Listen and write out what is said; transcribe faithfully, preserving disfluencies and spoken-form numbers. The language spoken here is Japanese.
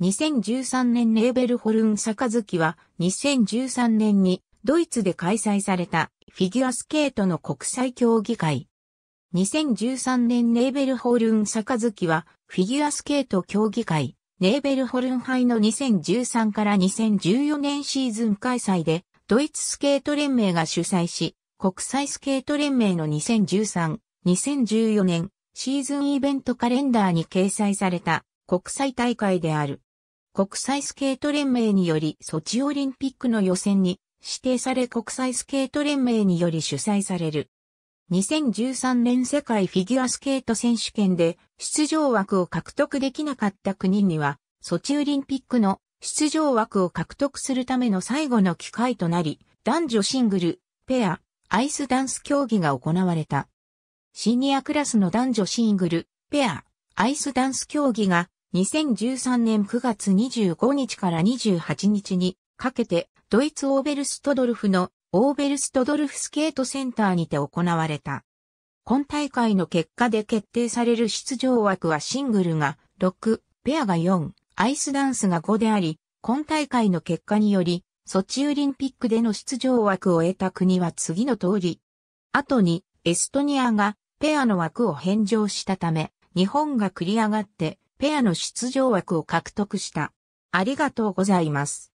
にせんじゅうさんねんネーベルホルン杯はにせんじゅうさんねんにドイツで開催されたフィギュアスケートの国際競技会。にせんじゅうさんねんネーベルホルン杯はフィギュアスケート競技会ネーベルホルン杯のにせんじゅうさんからにせんじゅうよねんシーズン開催でドイツスケート連盟が主催し国際スケート連盟のにせんじゅうさん、にせんじゅうよねんシーズンイベントカレンダーに掲載された国際大会である。国際スケート連盟によりソチオリンピックの予選に指定され国際スケート連盟により主催される。にせんじゅうさんねん世界フィギュアスケート選手権で出場枠を獲得できなかった国にはソチオリンピックの出場枠を獲得するための最後の機会となり男女シングル、ペア、アイスダンス競技が行われた。シニアクラスの男女シングル、ペア、アイスダンス競技がにせんじゅうさんねんくがつにじゅうごにちからにじゅうはちにちにかけてドイツオーベルストドルフのオーベルストドルフスケートセンターにて行われた。今大会の結果で決定される出場枠はシングルがろく、ペアがよん、アイスダンスがごであり、今大会の結果により、ソチオリンピックでの出場枠を得た国は次の通り。後にエストニアがペアの枠を返上したため、日本が繰り上がってペアの出場枠を獲得した。ありがとうございます。